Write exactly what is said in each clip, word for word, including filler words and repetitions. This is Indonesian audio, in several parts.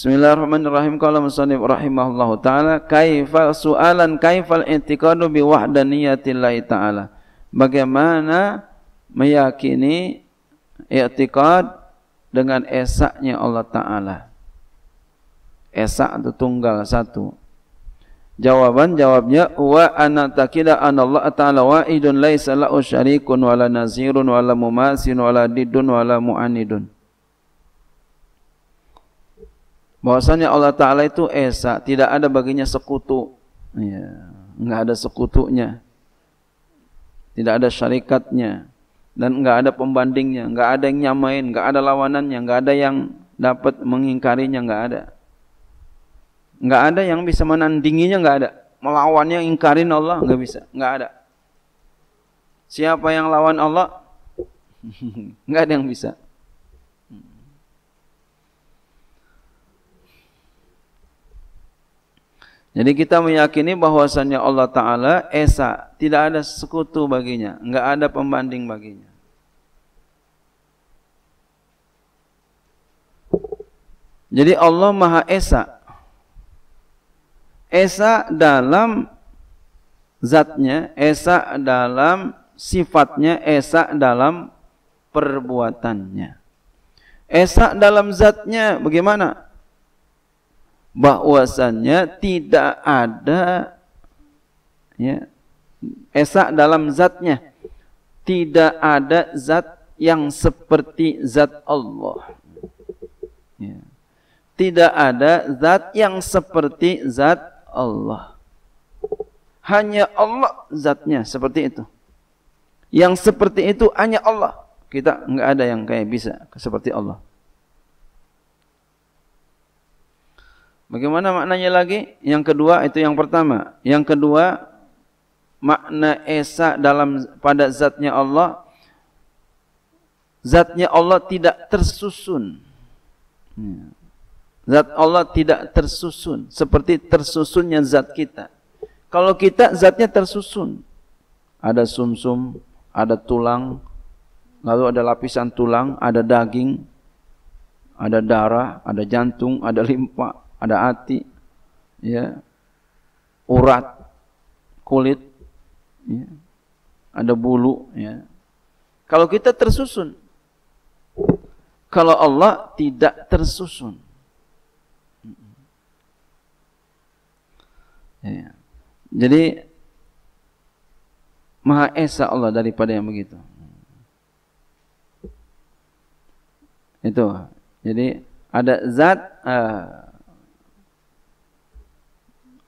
Bismillahirrahmanirrahim. Qala musannif rahimahullahu taala, kaifa su'alan kaifal i'tiqadu biwahdaniyyatillahi ta'ala. Bagaimana meyakini i'tiqad dengan esaknya Allah taala? Esak itu tunggal satu. Jawaban jawabnya wa anataqila anallahu taala wahidun laisa lahu syarikun wala nazirun wala mumasilun wala diddun wala mu'anidun. Bahwasanya Allah Ta'ala itu esa, tidak ada baginya sekutu, ya, enggak ada sekutunya, tidak ada syarikatnya, dan enggak ada pembandingnya, enggak ada yang nyamain, enggak ada lawanannya, enggak ada yang dapat mengingkarinya, enggak ada, enggak ada yang bisa menandinginya, enggak ada, melawannya, ingkarin Allah, enggak bisa, enggak ada. Siapa yang lawan Allah? Enggak ada yang bisa. Jadi kita meyakini bahwasannya Allah Ta'ala esa, tidak ada sekutu baginya, enggak ada pembanding baginya. Jadi Allah Maha Esa. Esa dalam zatnya, esa dalam sifatnya, esa dalam perbuatannya. Esa dalam zatnya bagaimana? Bahwasannya tidak ada, ya, esa dalam zatnya, tidak ada zat yang seperti zat Allah, ya. Tidak ada zat yang seperti zat Allah. Hanya Allah zatnya seperti itu. Yang seperti itu hanya Allah. Kita enggak ada yang kayak bisa seperti Allah. Bagaimana maknanya lagi? Yang kedua, itu yang pertama. Yang kedua, makna esa dalam pada zatnya Allah. Zatnya Allah tidak tersusun. Zat Allah tidak tersusun. Seperti tersusunnya zat kita. Kalau kita, zatnya tersusun. Ada sumsum, ada tulang, lalu ada lapisan tulang, ada daging, ada darah, ada jantung, ada limpa, ada hati, ya, urat, kulit, ya, ada bulu, ya. Kalau kita tersusun, kalau Allah tidak tersusun, ya. Jadi Maha Esa Allah daripada yang begitu. Itu. Jadi ada zat. Uh,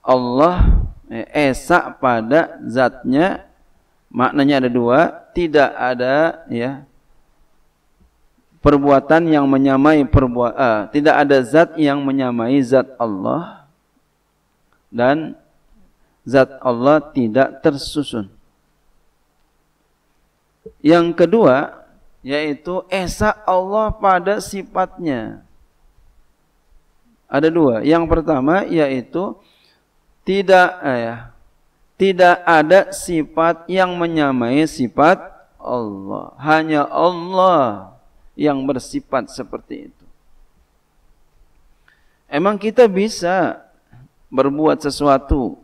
Allah esa pada zatnya, maknanya ada dua, tidak ada, ya, perbuatan yang menyamai perbuatan, uh, tidak ada zat yang menyamai zat Allah, dan zat Allah tidak tersusun. Yang kedua yaitu esa Allah pada sifatnya. Ada dua. Yang pertama yaitu Tidak, eh, tidak ada sifat yang menyamai sifat Allah. Hanya Allah yang bersifat seperti itu. Emang kita bisa berbuat sesuatu,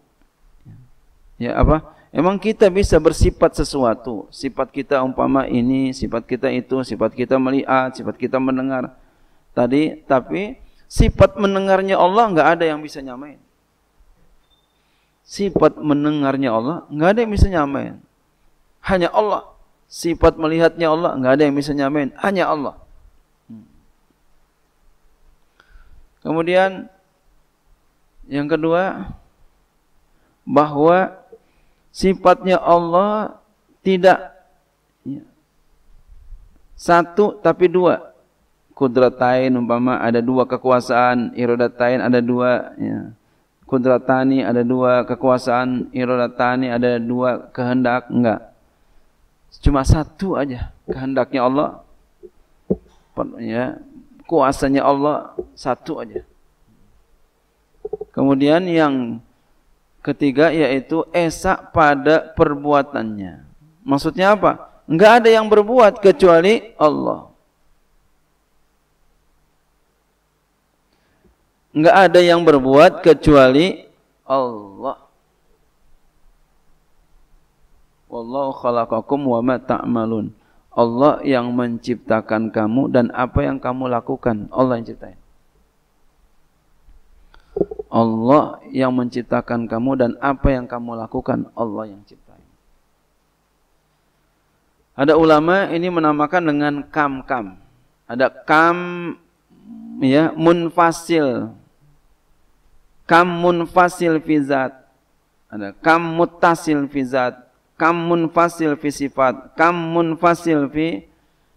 ya apa? Emang kita bisa bersifat sesuatu. Sifat kita umpama ini, sifat kita itu, sifat kita melihat, sifat kita mendengar tadi. Tapi sifat mendengarnya Allah nggak ada yang bisa nyamain. Sifat mendengarnya Allah, enggak ada yang bisa nyamain. Hanya Allah. Sifat melihatnya Allah, enggak ada yang bisa nyamain. Hanya Allah. Kemudian, yang kedua, bahwa sifatnya Allah tidak satu, tapi dua. Kudratain, umpama ada dua kekuasaan, iradatain ada dua, ya. Kudratani ada dua kekuasaan, iradatani ada dua kehendak, enggak. Cuma satu aja kehendaknya Allah, ya, kuasanya Allah satu aja. Kemudian yang ketiga yaitu esa pada perbuatannya. Maksudnya apa? Enggak ada yang berbuat kecuali Allah. Enggak ada yang berbuat kecuali Allah. Wallahu khalaqakum wa ma ta'malun. Allah yang menciptakan kamu dan apa yang kamu lakukan, Allah yang ciptain. Allah yang menciptakan kamu dan apa yang kamu lakukan, Allah yang ciptain. Ada ulama ini menamakan dengan kam-kam. Ada kam ya munfasil. Kam munfasil fi zat. Ada kam muttasil fi zat. Kam munfasil fi sifat, kam munfasil fi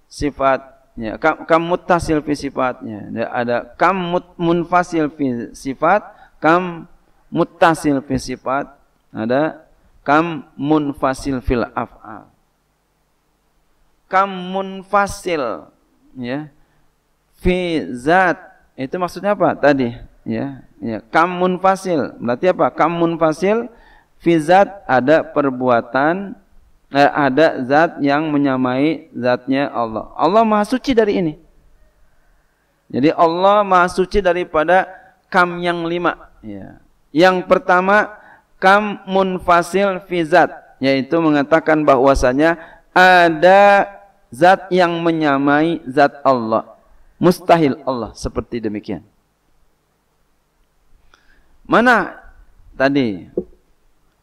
sifatnya, kam, kam muttasil fi sifatnya. Ada kam mut, munfasil fi sifat, kam muttasil fi sifat, ada kam munfasil fil af'al. Kam munfasil ya fi zat, itu maksudnya apa tadi ya, ya kam munfasil berarti apa? Kam munfasil fi zat, ada perbuatan, ada zat yang menyamai zatnya Allah. Allah maha suci dari ini. Jadi Allah maha suci daripada kam yang lima. Ya. Yang pertama, kam munfasil fi zat, yaitu mengatakan bahwasanya ada zat yang menyamai zat Allah. Mustahil Allah seperti demikian. Mana tadi?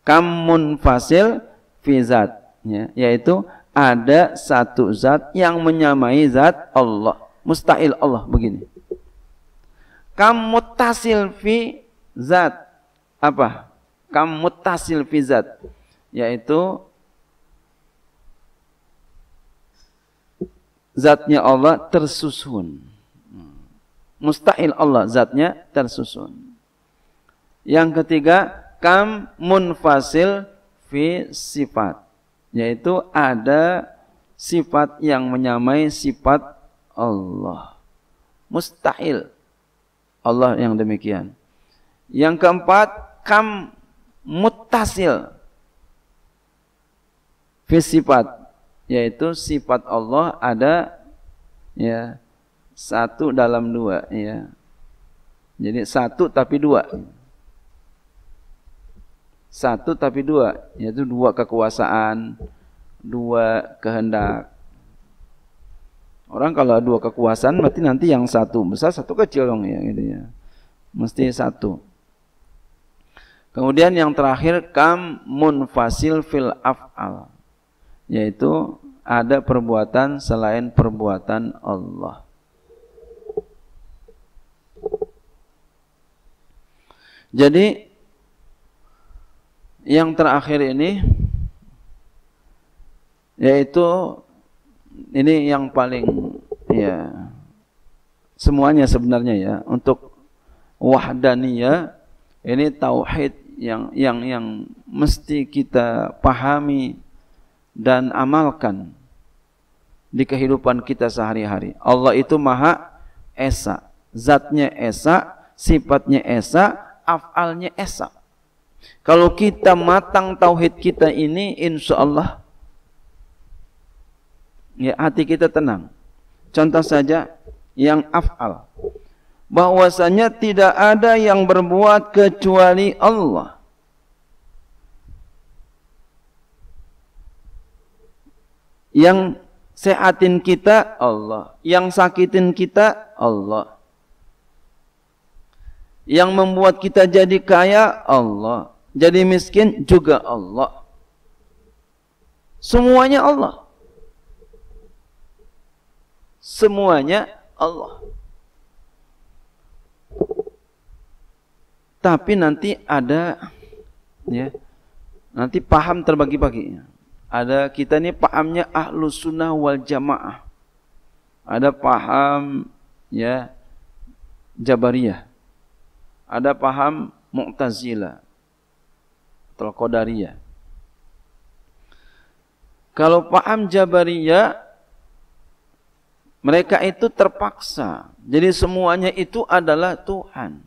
Kam munfasil fi zat, ya, yaitu ada satu zat yang menyamai zat Allah. Mustahil Allah begini. Kam muttasil fi zat, apa? Kam muttasil fi zat, yaitu zatnya Allah tersusun. Mustahil Allah zatnya tersusun. Yang ketiga, kam munfasil fi sifat, yaitu ada sifat yang menyamai sifat Allah. Mustahil Allah yang demikian. Yang keempat, kam muttasil fi sifat, yaitu sifat Allah ada ya satu dalam dua ya. Jadi satu tapi dua. Satu tapi dua, yaitu dua kekuasaan, dua kehendak. Orang kalau dua kekuasaan, berarti nanti yang satu besar, satu kecil dong ya, gitu ya. Mesti satu. Kemudian yang terakhir, kam munfasil fil af'al, yaitu ada perbuatan selain perbuatan Allah. Jadi yang terakhir ini, yaitu ini yang paling ya semuanya sebenarnya ya, untuk wahdaniyah ini tauhid yang yang yang mesti kita pahami dan amalkan di kehidupan kita sehari-hari. Allah itu Maha Esa, zatnya Esa, sifatnya Esa, af'alnya Esa. Kalau kita matang tauhid kita ini, insya Allah ya hati kita tenang. Contoh saja yang af'al, bahwasanya tidak ada yang berbuat kecuali Allah. Yang sehatin kita Allah, yang sakitin kita Allah, yang membuat kita jadi kaya Allah, jadi miskin juga Allah. Semuanya Allah. Semuanya Allah. Tapi nanti ada ya, nanti paham terbagi-bagi. Ada kita ini pahamnya Ahlus Sunnah Wal Jamaah. Ada paham ya Jabariyah. Ada paham Mu'tazilah atau Qadariyah. Kalau paham Jabariyah, mereka itu terpaksa. Jadi semuanya itu adalah Tuhan.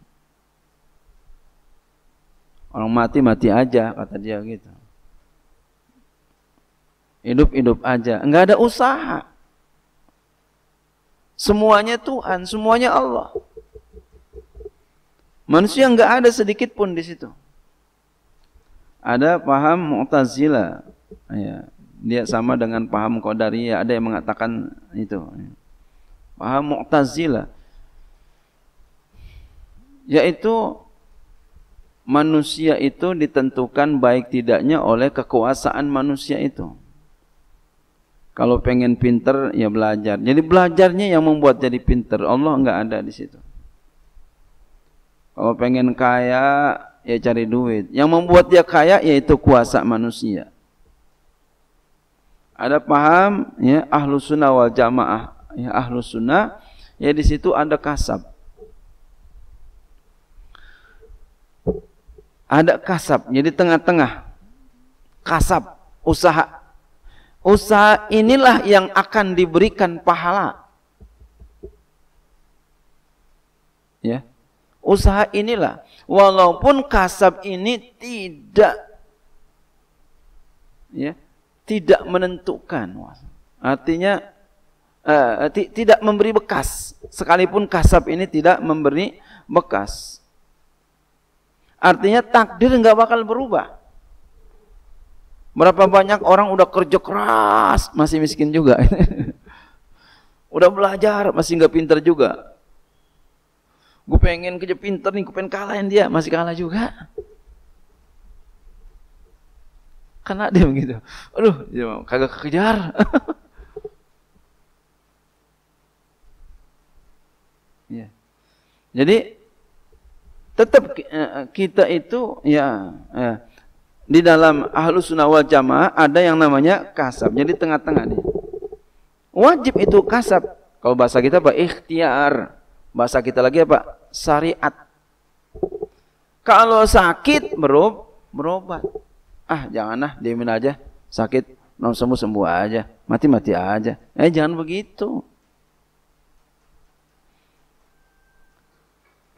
Orang mati-mati aja kata dia gitu. Hidup-hidup aja, enggak ada usaha. Semuanya Tuhan, semuanya Allah. Manusia nggak ada sedikit pun di situ. Ada paham Mu'tazilah, ya, dia sama dengan paham Qadariyah, ada yang mengatakan itu. Paham Mu'tazilah yaitu manusia itu ditentukan baik tidaknya oleh kekuasaan manusia itu. Kalau pengen pinter ya belajar. Jadi belajarnya yang membuat jadi pinter. Allah nggak ada di situ. Kalau pengen kaya ya cari duit. Yang membuat dia kaya yaitu kuasa manusia. Ada paham ya Ahlus Sunnah Wal Jamaah. Ya Ahlus Sunnah ya di situ ada kasab. Ada kasab. Jadi tengah-tengah. Kasab, usaha. Usaha inilah yang akan diberikan pahala. Ya. Usaha inilah, walaupun kasab ini tidak ya, tidak menentukan. Artinya uh, tidak memberi bekas, sekalipun kasab ini tidak memberi bekas. Artinya takdir nggak bakal berubah. Berapa banyak orang udah kerja keras masih miskin juga. Udah belajar masih nggak pintar juga. Gue pengen kerja pintar nih, gue pengen kalahin dia, masih kalah juga. Kena dia begitu. Aduh, dia mau kagak kekejar. Ya. Jadi tetap kita itu ya. ya. Di dalam Ahlus Sunnah Wal Jamaah ada yang namanya kasab. Jadi tengah-tengah nih. Wajib itu kasab. Kalau bahasa kita apa? Ikhtiar. Bahasa kita lagi apa? Syariat. Kalau sakit berob, berobat. Ah, janganlah, diamin aja. Sakit, non sembuh sembuh aja. Mati-mati aja. Eh, jangan begitu.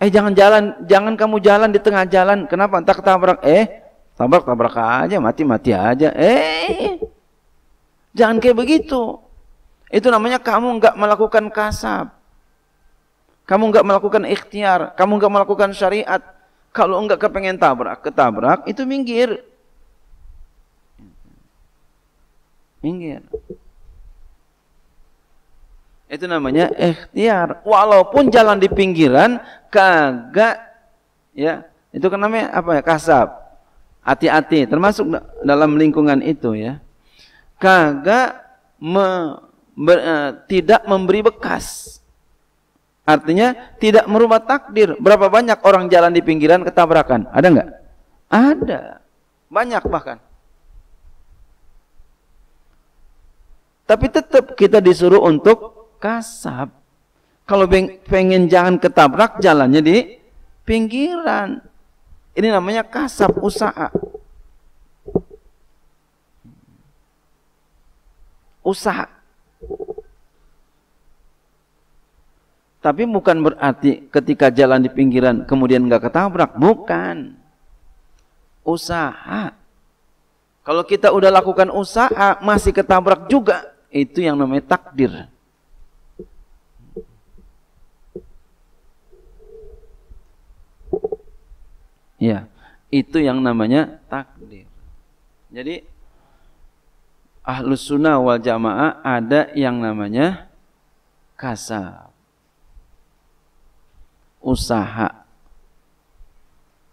Eh, jangan jalan, jangan kamu jalan di tengah jalan. Kenapa? Entah ketabrak. Eh, tabrak-tabrak aja, mati-mati aja. Eh, jangan kayak begitu. Itu namanya kamu enggak melakukan kasab. Kamu enggak melakukan ikhtiar. Kamu enggak melakukan syariat. Kalau enggak kepengen tabrak, ketabrak, itu minggir. Minggir. Itu namanya ikhtiar. Walaupun jalan di pinggiran, kagak, ya, itu namanya apa ya, kasab. Hati-hati, termasuk dalam lingkungan itu ya. Kagak me, ber, e, tidak memberi bekas. Artinya tidak merubah takdir. Berapa banyak orang jalan di pinggiran ketabrakan? Ada nggak? Ada. Banyak bahkan. Tapi tetap kita disuruh untuk kasab. Kalau pengen jangan ketabrak, jalannya di pinggiran. Ini namanya kasab, usaha. Usaha. Tapi bukan berarti ketika jalan di pinggiran kemudian nggak ketabrak. Bukan. Usaha. Kalau kita udah lakukan usaha masih ketabrak juga, itu yang namanya takdir. Ya, itu yang namanya takdir. Jadi Ahlus Sunnah Wal Jamaah ada yang namanya kasab, usaha,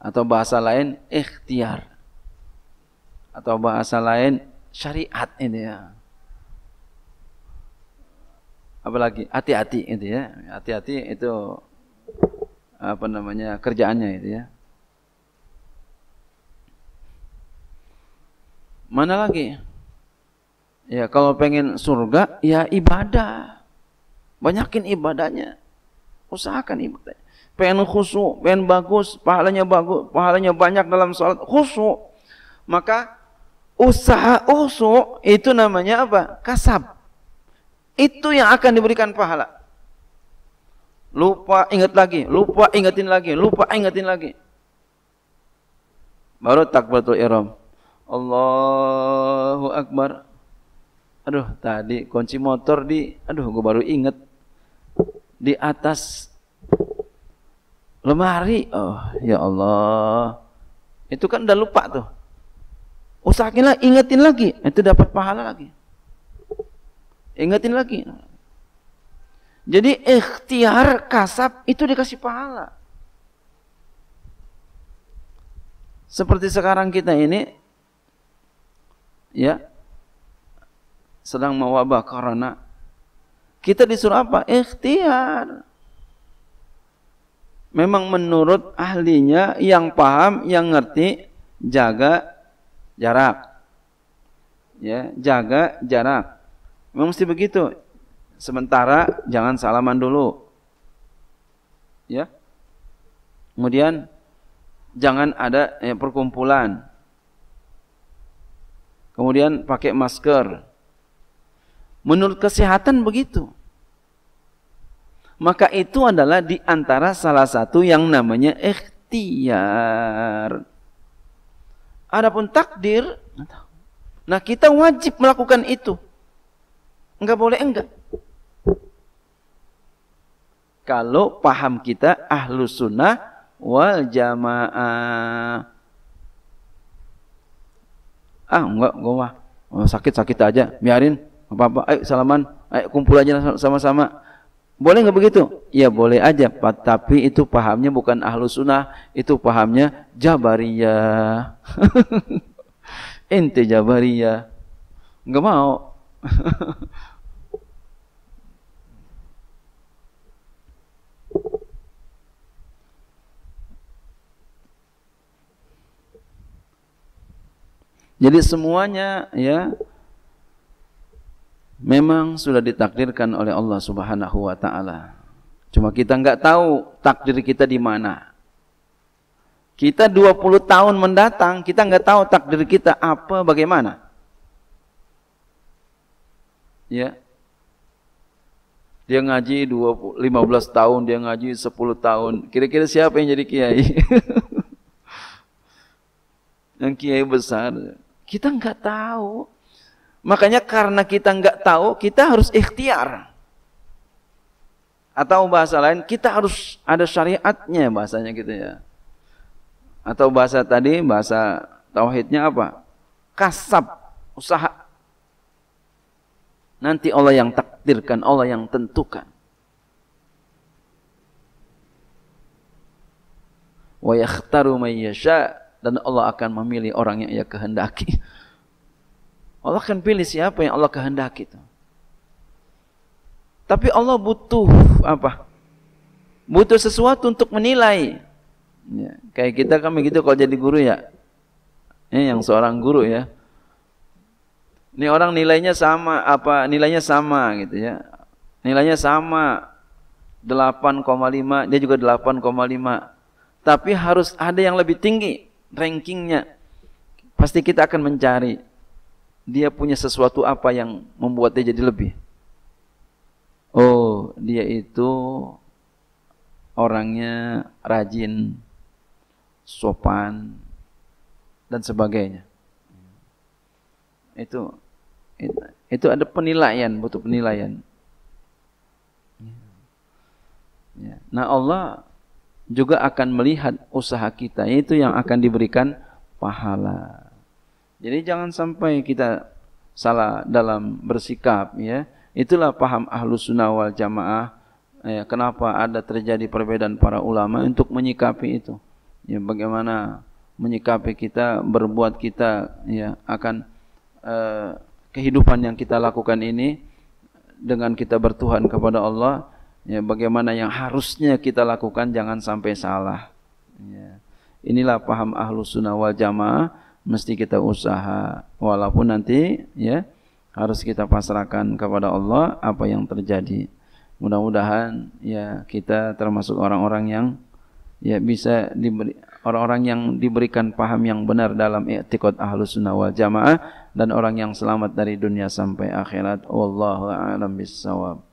atau bahasa lain ikhtiar, atau bahasa lain syariat ini ya. Apalagi hati-hati itu ya, hati-hati itu apa namanya kerjaannya itu ya. Mana lagi? Ya kalau pengen surga, ya ibadah. Banyakin ibadahnya. Usahakan ibadahnya. Pengen khusyuk, pengen bagus, pahalanya bagus, pahalanya banyak dalam salat khusyuk. Maka usaha khusyuk itu namanya apa? Kasab. Itu yang akan diberikan pahala. Lupa ingat lagi, lupa ingetin lagi, lupa ingetin lagi. Baru takbiratul ihram. Allahu Akbar. Aduh, tadi kunci motor di, aduh, gue baru inget di atas lemari, oh ya Allah, itu kan udah lupa tuh, usahakanlah ingetin lagi, itu dapat pahala lagi, ingetin lagi. Jadi ikhtiar kasab itu dikasih pahala. Seperti sekarang kita ini ya sedang mewabah corona, kita disuruh apa? Ikhtiar. Memang menurut ahlinya yang paham, yang ngerti, jaga jarak. Ya, jaga jarak. Memang mesti begitu. Sementara jangan salaman dulu. Ya. Kemudian jangan ada eh, perkumpulan. Kemudian pakai masker. Menurut kesehatan begitu. Maka itu adalah di antara salah satu yang namanya ikhtiar. Adapun takdir, nah kita wajib melakukan itu. Enggak boleh enggak. Kalau paham kita Ahlus Sunnah Wal Jamaah. Ah enggak, gue mah sakit-sakit aja, biarin. Apa-apa, ayo salaman, ayo kumpul aja sama-sama. Boleh nggak begitu? Ya boleh aja, tapi itu pahamnya bukan Ahlus Sunnah, itu pahamnya Jabariyah. Ente Jabariyah. Nggak mau. Jadi semuanya ya memang sudah ditakdirkan oleh Allah Subhanahu wa taala. Cuma kita enggak tahu takdir kita di mana. Kita dua puluh tahun mendatang, kita enggak tahu takdir kita apa, bagaimana. Ya. Dia ngaji dua puluh, lima belas tahun, dia ngaji sepuluh tahun. Kira-kira siapa yang jadi kiai? Yang kiai besar. Kita enggak tahu. Makanya karena kita nggak tahu, kita harus ikhtiar. Atau bahasa lain, kita harus ada syariatnya bahasanya gitu ya. Atau bahasa tadi, bahasa tauhidnya apa? Kasab, usaha. Nanti Allah yang takdirkan, Allah yang tentukan. Wa yakhtaruman yasha, dan Allah akan memilih orang yang ia kehendaki. Allah akan pilih siapa yang Allah kehendaki itu. Tapi Allah butuh apa? Butuh sesuatu untuk menilai. Ya, kayak kita kan begitu kalau jadi guru ya. Ini yang seorang guru ya. Ini orang nilainya sama apa? Nilainya sama gitu ya. Nilainya sama delapan koma lima, dia juga delapan koma lima. Tapi harus ada yang lebih tinggi rankingnya. Pasti kita akan mencari. Dia punya sesuatu apa yang membuat dia jadi lebih. Oh, dia itu orangnya rajin, sopan, dan sebagainya. Itu itu, itu ada penilaian, butuh penilaian. Nah, Allah juga akan melihat usaha kita, itu yang akan diberikan pahala. Jadi jangan sampai kita salah dalam bersikap ya. Itulah paham Ahlus Sunnah Wal Jamaah. Ya, kenapa ada terjadi perbedaan para ulama untuk menyikapi itu. Ya, bagaimana menyikapi kita, berbuat kita ya akan eh, kehidupan yang kita lakukan ini dengan kita bertuhan kepada Allah. Ya, bagaimana yang harusnya kita lakukan jangan sampai salah. Ya. Inilah paham Ahlus Sunnah Wal Jamaah. Mesti kita usaha, walaupun nanti ya harus kita pasrahkan kepada Allah apa yang terjadi. Mudah-mudahan ya kita termasuk orang-orang yang ya bisa diberi, orang-orang yang diberikan paham yang benar dalam i'tiqad Ahlus Sunnah Wal Jamaah, dan orang yang selamat dari dunia sampai akhirat. Wallahu a'lam bissawab.